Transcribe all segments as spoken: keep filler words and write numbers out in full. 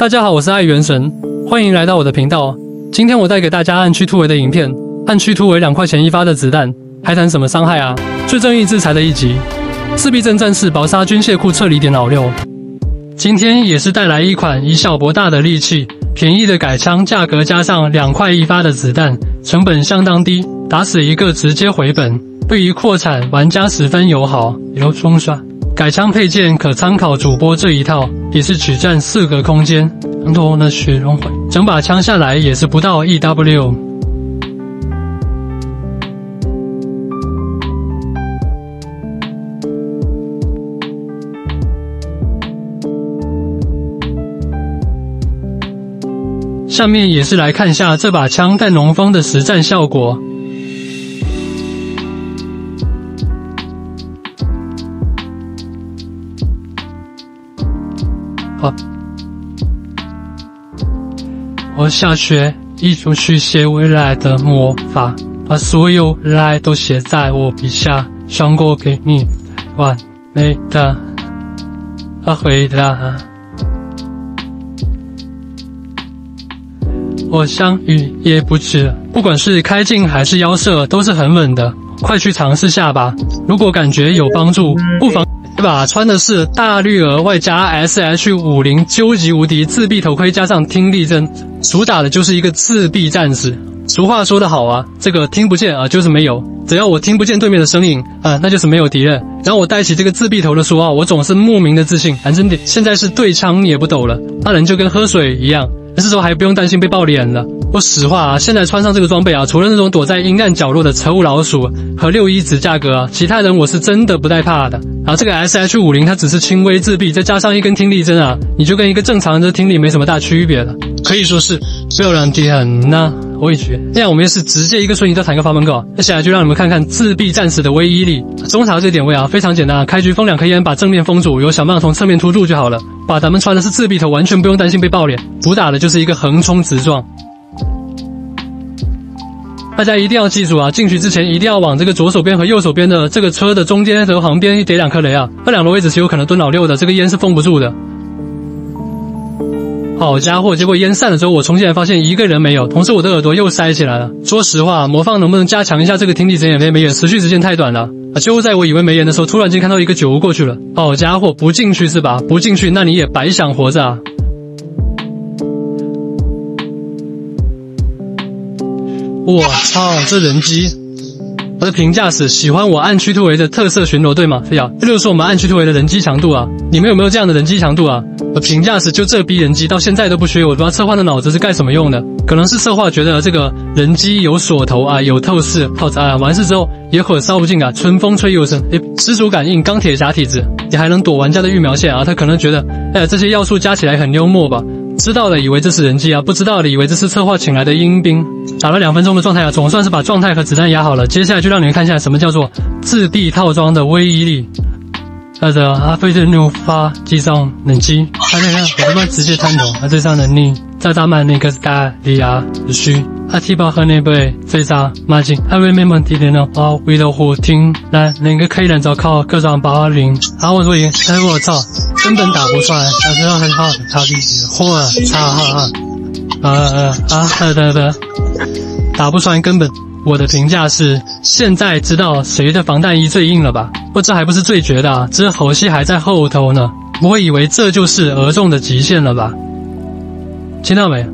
大家好，我是爱元神，欢迎来到我的频道。今天我带给大家暗区突围的影片。暗区突围两块钱一发的子弹，还谈什么伤害啊？最正义制裁的一集，赤壁镇战士薄纱军械库撤离点老六。今天也是带来一款以小博大的利器，便宜的改枪，价格加上两块一发的子弹，成本相当低，打死一个直接回本，对于扩产玩家十分友好，有冲刷。 改枪配件可参考主播这一套，也是只占四个空间，很多的雪融毁，整把枪下来也是不到 E W。下面也是来看下这把枪带浓风的实战效果。 好，我下学一直去写未来的魔法，把所有来都写在我笔下，穿过给你完美的啊回答。我想雨也不止，不管是开镜还是腰射，都是很稳的，快去尝试下吧。如果感觉有帮助，不妨。 这把穿的是大绿鹅外加 S H 五十究极无敌自闭头盔加上听力针，主打的就是一个自闭战士。俗话说得好啊，这个听不见啊就是没有，只要我听不见对面的声音啊，那就是没有敌人。然后我戴起这个自闭头的时候啊，我总是莫名的自信，还真的。现在是对枪也不抖了，那人就跟喝水一样，这时候还不用担心被爆脸了。 说实话啊，现在穿上这个装备啊，除了那种躲在阴暗角落的丑老鼠和六一指价格啊，其他人我是真的不带怕的啊。这个 S H 五十它只是轻微自闭，再加上一根听力针啊，你就跟一个正常人的听力没什么大区别了，可以说是漂亮的很呐。我也觉得，这样我们也是直接一个瞬移到坦克阀门口，接下来就让你们看看自闭战士的威逼力。中塔这点位啊，非常简单，啊，开局封两颗烟，把正面封住，有小棒从侧面突入就好了。把咱们穿的是自闭头，完全不用担心被爆脸，主打的就是一个横冲直撞。 大家一定要记住啊，进去之前一定要往这个左手边和右手边的这个车的中间和旁边叠两颗雷啊，那两个位置是有可能蹲老六的，这个烟是封不住的。好家伙，结果烟散了之后，我冲进来发现一个人没有，同时我的耳朵又塞起来了。说实话，魔方能不能加强一下这个听力针眼没眼，持续时间太短了。 就在我以为没人的时候，突然间看到一个酒屋过去了。好家伙，不进去是吧？不进去，那你也白想活着啊。 我操，这人机！我的评价是喜欢我暗区突围的特色巡逻队吗？对呀，这就是我们暗区突围的人机强度啊！你们有没有这样的人机强度啊？我评价是就这逼人机到现在都不学，我不知道策划的脑子是干什么用的。可能是策划觉得这个人机有锁头啊，有透视，好啊，完事之后野火烧不尽啊，春风吹又生，哎，失主感应，钢铁侠体质，你还能躲玩家的预瞄线啊？他可能觉得，哎，这些要素加起来很幽默吧。 知道了，以为这是人机啊；不知道的，以为这是策划请来的阴兵。打了两分钟的状态啊，总算是把状态和子弹压好了。接下来就让你们看一下什么叫做自闭套装的威逼力。那的阿飞的怒发击上人机，看看看，我他妈直接参头。啊，这上能力再打满那个大力啊，虚阿提巴和那贝飞杀马金，阿威没蒙迪连的包围的火听来那个可以两招靠各种八零。啊，我说赢，哎我操！ 根本打不算，打出很好的差距，或差哈哈，啊啊啊的的，打不算根本。我的评价是：现在知道谁的防弹衣最硬了吧？不，这还不是最绝的，啊，这猴戏还在后头呢。不会以为这就是俄中的极限了吧？听到没？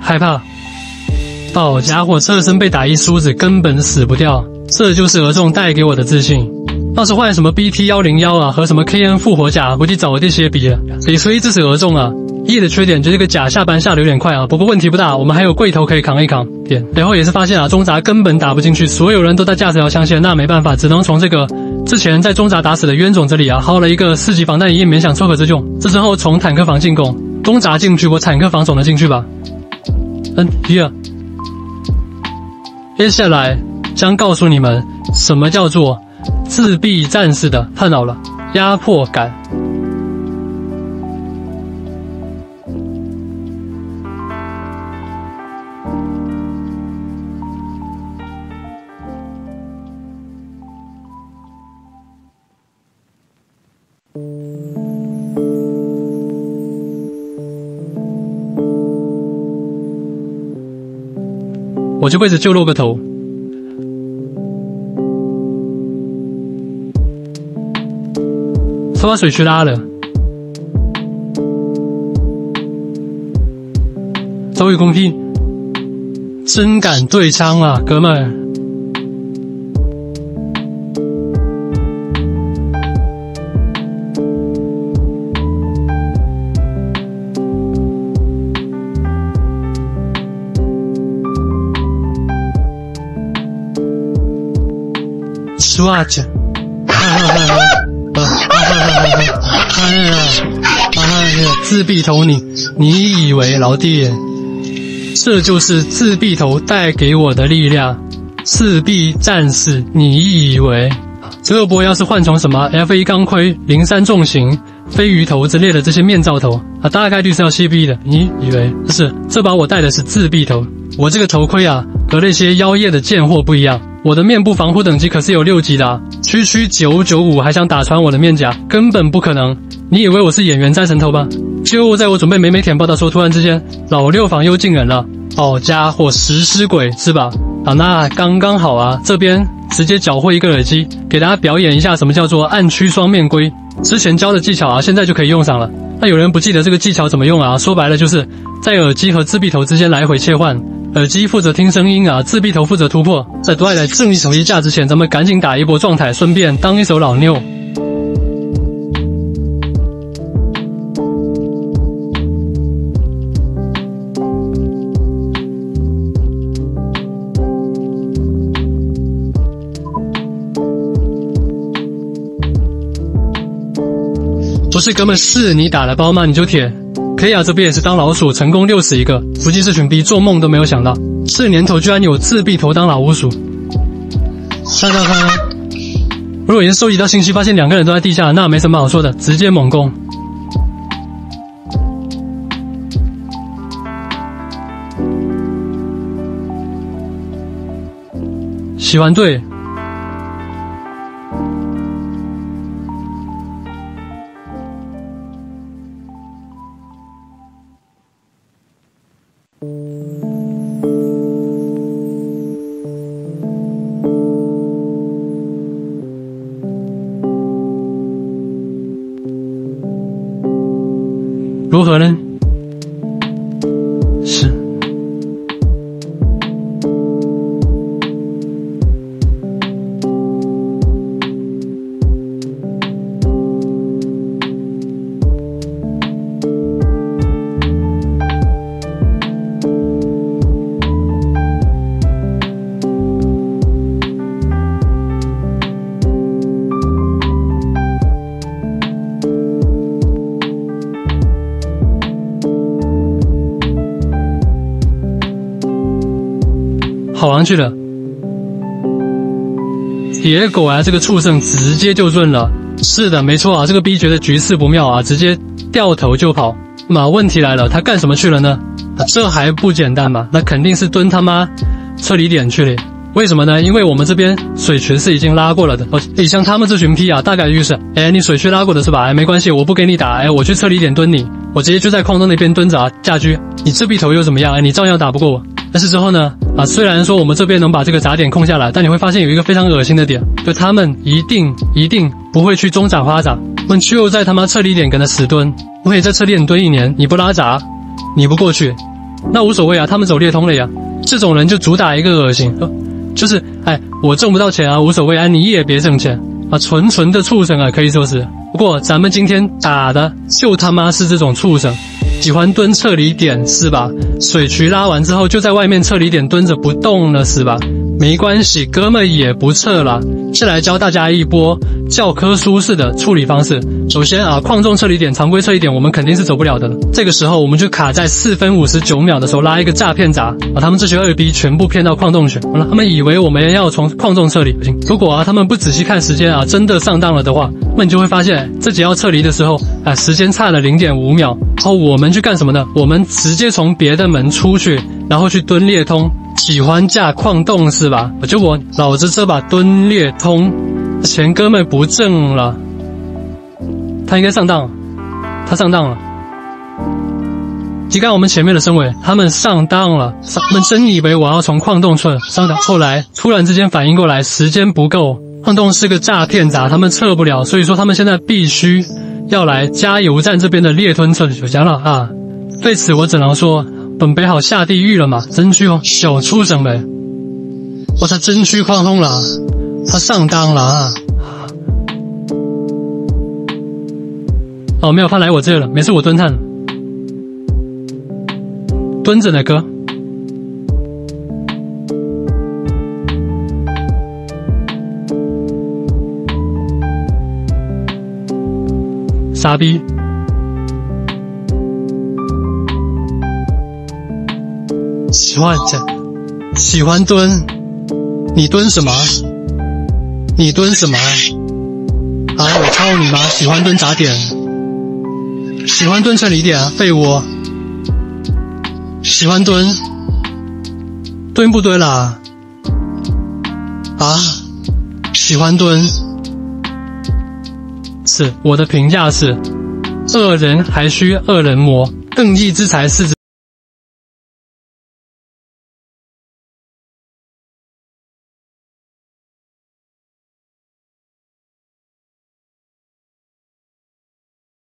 害怕。 好家伙，这身被打一梳子，根本死不掉。这就是俄中带给我的自信。要是换什么 B T 一零一啊，和什么 K N 复活甲，估计早这些比了。李逵支持俄中啊。E 的缺点就是个甲下班下的有点快啊，不过问题不大，我们还有柜头可以扛一扛。点，然后也是发现啊，中闸根本打不进去，所有人都在架这条枪线，那没办法，只能从这个之前在中闸打死的冤种这里啊，薅了一个四级防弹衣，勉强凑合着用。这之后从坦克房进攻，中闸进不去，我坦克房总能进去吧？嗯，一二。 接下来将告诉你们什么叫做自闭战士的太老了压迫感。我这辈子就露个头。他把水渠拉了，周伟公屁，真敢对枪啊，哥们儿！ Słuchajcie.自闭头你，你以为老弟，这就是自闭头带给我的力量？自闭战士，你以为这波要是换成什么 F 一钢盔、零三重型、飞鱼头之类的这些面罩头啊，大概率是要歇逼的。你以为是？这把我戴的是自闭头，我这个头盔啊，和那些妖夜的贱货不一样。 我的面部防护等级可是有六级的、啊，区区九九五还想打穿我的面甲，根本不可能！你以为我是演员三神偷吧？就在我准备美美舔爆的时候，突然之间，老六房又进人了。好家伙，食尸鬼是吧？啊，那刚刚好啊！这边直接缴获一个耳机，给大家表演一下什么叫做暗区双面龟。之前教的技巧啊，现在就可以用上了。那有人不记得这个技巧怎么用啊？说白了就是在耳机和自闭头之间来回切换。 耳机负责听声音啊，自闭头负责突破。在夺来正一手一架之前，咱们赶紧打一波状态，顺便当一手老六。不是哥们，是你打了包吗？你就铁。 K 亚这边也是当老鼠，成功六死一个。伏击这群逼，做梦都没有想到，这年头居然有自闭头当老乌鼠。看看看，如果已经收集到信息，发现两个人都在地下，那没什么好说的，直接猛攻。洗完队。 如何呢？是跑上去了，野狗啊！这个畜生直接就润了。是的，没错啊，这个逼觉得局势不妙啊，直接掉头就跑。那问题来了，他干什么去了呢？啊、这还不简单嘛？那肯定是蹲他妈撤离点去了。为什么呢？因为我们这边水渠是已经拉过了的。哦，哎，像他们这群批啊，大概率是，哎，你水渠拉过的是吧？哎，没关系，我不给你打，哎，我去撤离点蹲你，我直接就在矿洞那边蹲着啊，架狙。你自闭头又怎么样？哎，你照样打不过我。 但是之后呢？啊，虽然说我们这边能把这个闸点控下来，但你会发现有一个非常恶心的点，就他们一定一定不会去中闸花闸，我们就在他妈撤离点跟他死蹲，我也在撤离点蹲一年，你不拉闸，你不过去，那无所谓啊，他们走猎通了呀。这种人就主打一个恶心，呃、就是哎，我挣不到钱啊，无所谓啊，你也别挣钱啊，纯纯的畜生啊，可以说是。不过咱们今天打的就他妈是这种畜生。 喜欢蹲撤离点是吧？水渠拉完之后就在外面撤离点蹲着不动了是吧？没关系，哥们也不撤了。是来教大家一波教科书式的处理方式。首先啊，矿洞撤离点、常规撤离点我们肯定是走不了的了。这个时候我们就卡在四分五十九秒的时候拉一个诈骗闸，把他们这群二逼全部骗到矿洞去。好了，他们以为我们要从矿洞撤离，如果啊他们不仔细看时间啊，真的上当了的话，那你就会发现自己要撤离的时候啊，时间差了 零点五秒。哦，我们。 去干什么呢？我们直接从别的门出去，然后去蹲猎通。喜欢架矿洞是吧？结果老子这把蹲猎通，钱哥们不挣了。他应该上当了，他上当了。就看我们前面的身尾，他们上当了，他们真以为我要从矿洞撤上当，后来突然之间反应过来，时间不够，矿洞是个诈骗闸，他们撤不了，所以说他们现在必须要来加油站这边的猎吞撤九江了啊！对此我只能说，本北好下地狱了嘛，真区哦，小畜生呗！我操，真区矿洞了，他上当了啊！ 哦，没有，他来我这了。每次我蹲探，蹲着呢，哥。傻逼！喜欢这，喜欢蹲。你蹲什么？你蹲什么？啊！我操你妈！喜欢蹲咋点？ 喜欢蹲成一点啊，废物！喜欢蹲，蹲不蹲啦？啊，喜欢蹲。是我的评价是：恶人还需恶人磨，更易之才是。